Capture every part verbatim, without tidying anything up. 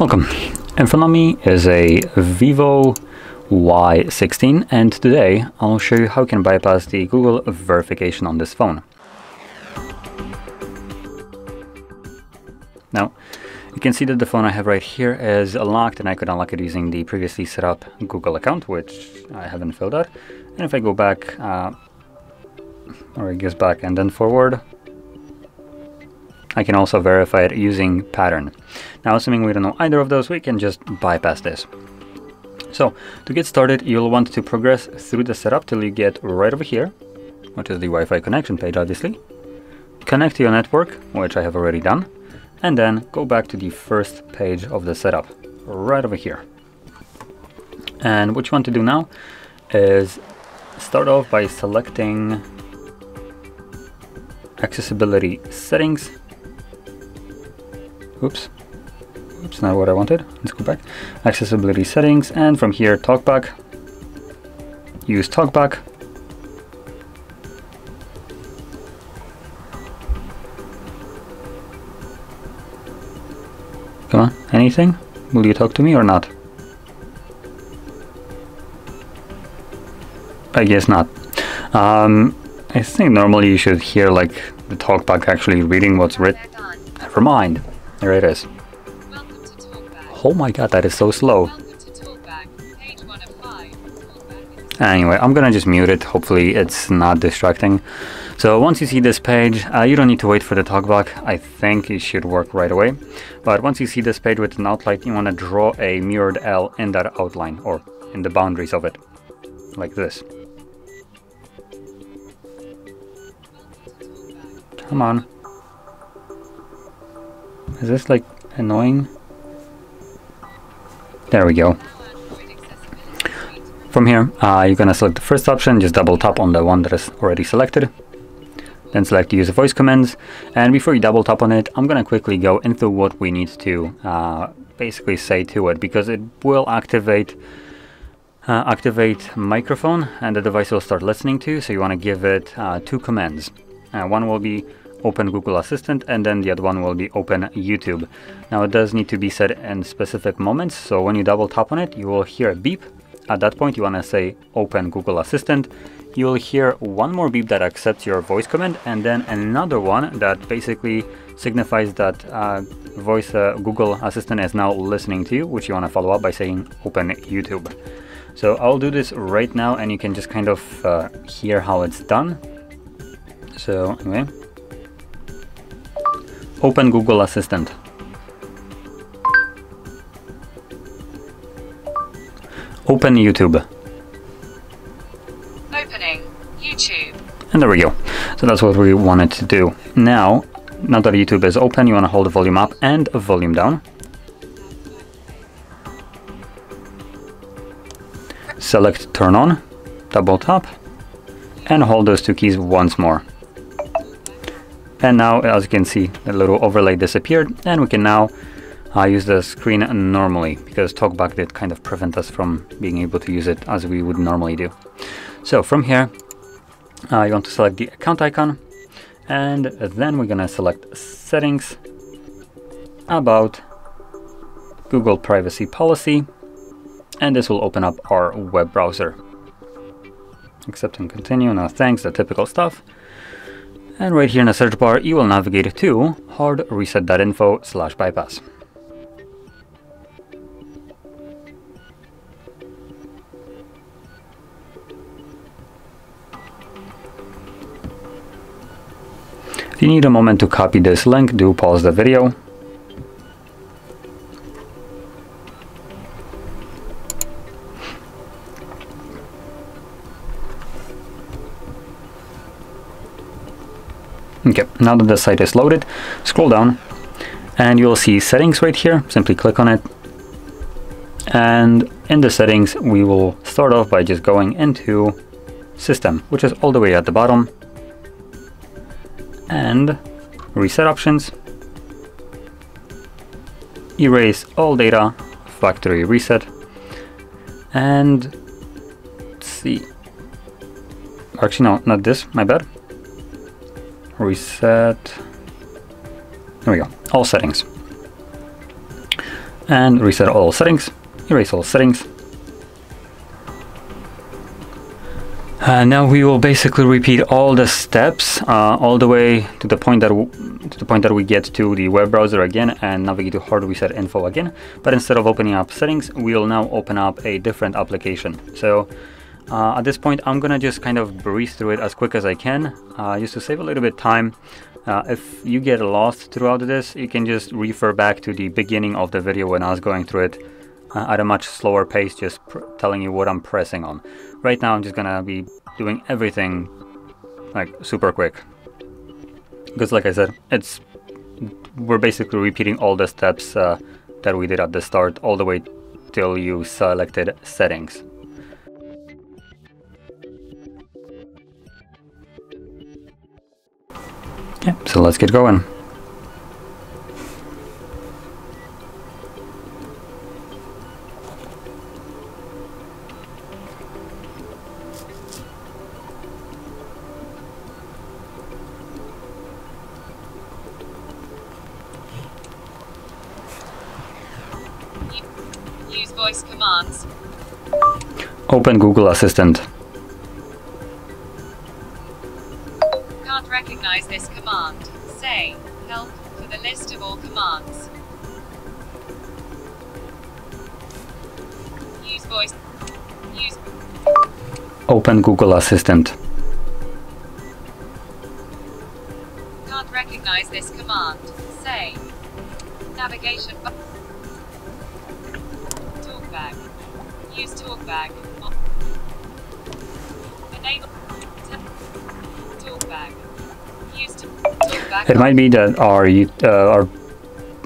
Welcome. In front of me is a Vivo Y sixteen, and today I'll show you how you can bypass the Google verification on this phone. Now, you can see that the phone I have right here is locked, and I could unlock it using the previously set up Google account, which I haven't filled out. And if I go back, uh, or I guess back and then forward, I can also verify it using pattern. Now, assuming we don't know either of those, we can just bypass this. So to get started, you'll want to progress through the setup till you get right over here, which is the Wi-Fi connection page, obviously. Connect to your network, which I have already done, and then go back to the first page of the setup, right over here. And what you want to do now is start off by selecting accessibility settings. Oops, oops, not what I wanted. Let's go back. Accessibility settings, and from here, TalkBack. Use TalkBack. Come on, anything? Will you talk to me or not? I guess not. Um, I think normally you should hear like the TalkBack actually reading what's written. Never mind. Here it is. Welcome to TalkBack. Oh my god, that is so slow. Welcome to TalkBack. Page one of five. TalkBack. Anyway, I'm gonna just mute it. Hopefully it's not distracting. So once you see this page, uh, you don't need to wait for the TalkBack. I think it should work right away. But once you see this page with an outline, you want to draw a mirrored L in that outline, or in the boundaries of it, like this. Come on. Is this like annoying? There we go. From here, uh, you're gonna select the first option, just double tap on the one that is already selected. Then select use voice commands. And before you double tap on it, I'm gonna quickly go into what we need to uh, basically say to it, because it will activate uh, activate microphone and the device will start listening to you. So you wanna give it uh, two commands. Uh, one will be open Google Assistant, and then the other one will be open YouTube. Now, it does need to be said in specific moments, so when you double tap on it, you will hear a beep. At that point, you want to say open Google Assistant. You'll hear one more beep that accepts your voice command, and then another one that basically signifies that uh, voice uh, Google Assistant is now listening to you, which you want to follow up by saying open YouTube. So I'll do this right now, and you can just kind of uh, hear how it's done. So anyway, open Google Assistant. Open YouTube. Opening YouTube. And there we go. So that's what we wanted to do. Now, now that YouTube is open, you want to hold the volume up and volume down. Select turn on, double tap, and hold those two keys once more. And now, as you can see, a little overlay disappeared, and we can now uh, use the screen normally, because TalkBack did kind of prevent us from being able to use it as we would normally do. So from here, uh, you want to select the account icon, and then we're gonna select settings, about, Google privacy policy, and this will open up our web browser. Accept and continue, no thanks, the typical stuff. And right here in the search bar, you will navigate to hardreset.info slash bypass. If you need a moment to copy this link, do pause the video. Okay, now that the site is loaded, scroll down and you'll see settings right here. Simply click on it. And in the settings, we will start off by just going into system, which is all the way at the bottom, and reset options, erase all data, factory reset, and let's see. Actually, no, not this, my bad. Reset. There we go. All settings. and reset all settings, erase all settings. Uh, now we will basically repeat all the steps uh, all the way to the point that w to the point that we get to the web browser again and navigate to hard reset info again. But instead of opening up settings, we'll now open up a different application. So uh, at this point, I'm gonna just kind of breeze through it as quick as I can, uh, just to save a little bit of time. Uh, if you get lost throughout this, you can just refer back to the beginning of the video when I was going through it uh, at a much slower pace, just pr telling you what I'm pressing on. Right now, I'm just gonna be doing everything like super quick, because like I said, it's we're basically repeating all the steps uh, that we did at the start all the way till you selected settings. Yeah, so let's get going. Use voice commands. Open Google Assistant. Can't recognize this command. Say help for the list of all commands. Use voice. Use. Open Google Assistant. Can't recognize this command. Say navigation. TalkBack. Use TalkBack. Enable. TalkBack. Use TalkBack. It might be that our uh, our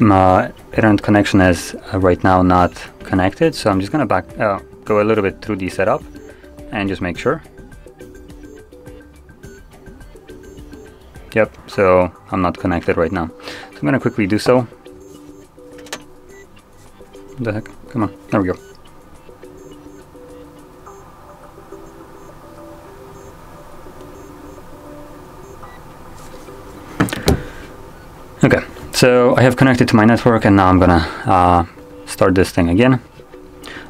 uh, internet connection is uh, right now not connected, so I'm just gonna back uh, go a little bit through the setup and just make sure. Yep. So I'm not connected right now. So I'm gonna quickly do so. What the heck. Come on, there we go. Okay, so I have connected to my network and now I'm gonna uh, start this thing again.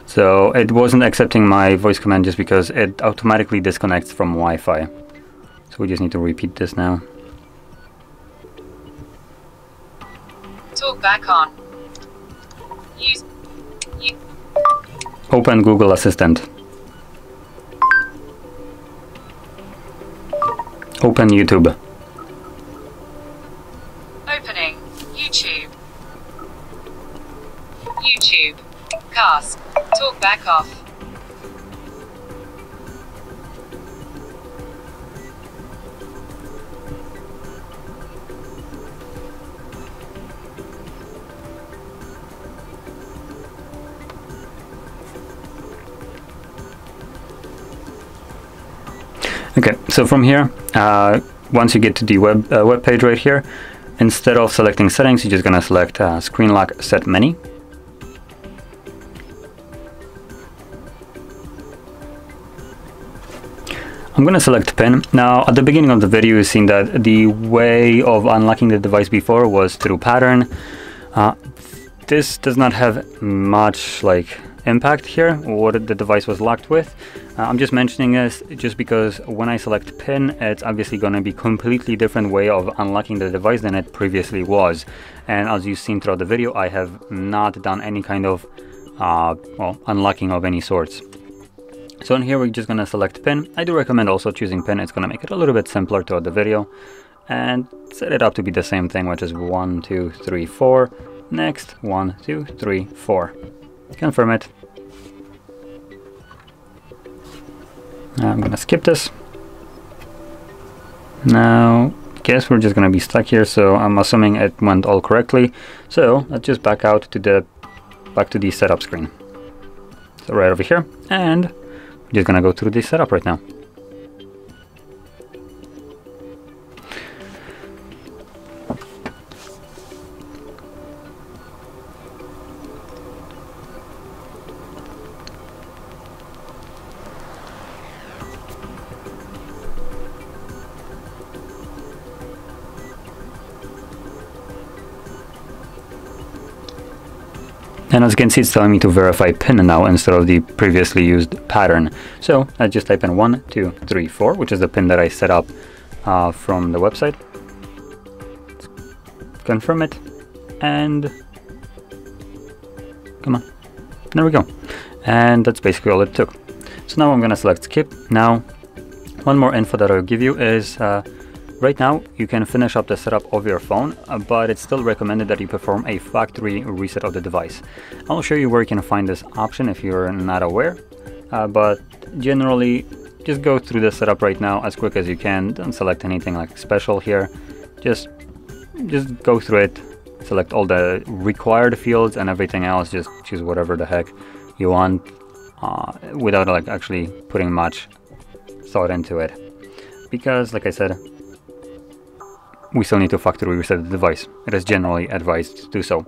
So it wasn't accepting my voice command just because it automatically disconnects from Wi-Fi. So we just need to repeat this now. Talk back on. Use. Open Google Assistant. Open YouTube. Opening YouTube. YouTube. Cast. Talk back off. Okay, so from here, uh, once you get to the web uh, web page right here, instead of selecting settings, you're just gonna select uh, screen lock set many. I'm gonna select pin. Now, at the beginning of the video, you've seen that the way of unlocking the device before was through pattern. Uh, this does not have much like impact here, what the device was locked with. Uh, I'm just mentioning this just because when I select pin, it's obviously going to be completely different way of unlocking the device than it previously was. And as you've seen throughout the video, I have not done any kind of uh, well, unlocking of any sorts. So in here, we're just going to select pin. I do recommend also choosing pin. It's going to make it a little bit simpler throughout the video, and set it up to be the same thing, which is one, two, three, four. Next, one, two, three, four. Confirm it. I'm gonna skip this. Now, I guess we're just gonna be stuck here, so I'm assuming it went all correctly. So let's just back out to the back to the setup screen. So right over here, and we're just gonna go through the setup right now. And as you can see, it's telling me to verify pin now instead of the previously used pattern. So I just type in one, two, three, four, which is the pin that I set up uh, from the website. Let's confirm it, and come on, there we go. And that's basically all it took. So now I'm gonna select skip. Now, one more info that I'll give you is, uh, right now you can finish up the setup of your phone, but it's still recommended that you perform a factory reset of the device. I'll show you where you can find this option if you're not aware, uh, but generally just go through the setup right now as quick as you can. Don't select anything like special here. Just, just go through it, select all the required fields and everything else. Just choose whatever the heck you want uh, without like actually putting much thought into it, because like I said, we still need to factory reset the device. It is generally advised to do so.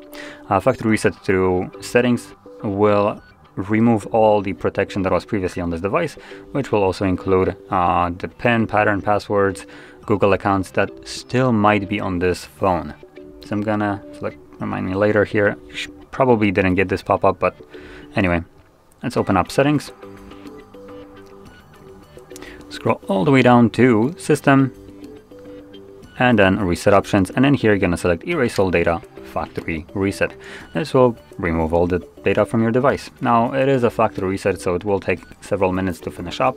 Uh, factory reset through settings will remove all the protection that was previously on this device, which will also include uh, the pin, pattern, passwords, Google accounts that still might be on this phone. So I'm gonna select remind me later here. Probably didn't get this pop-up, but anyway, let's open up settings. Scroll all the way down to system, and then reset options, and then here you're gonna select erase all data, factory reset. This will remove all the data from your device. Now it is a factory reset, so it will take several minutes to finish up,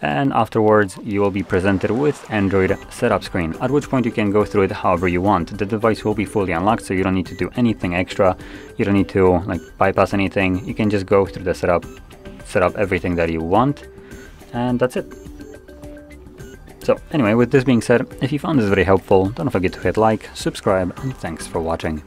and afterwards you will be presented with Android setup screen, at which point you can go through it however you want. The device will be fully unlocked, so you don't need to do anything extra. You don't need to like bypass anything. You can just go through the setup, set up everything that you want, and that's it. So anyway, with this being said, if you found this very helpful, don't forget to hit like, subscribe, and thanks for watching.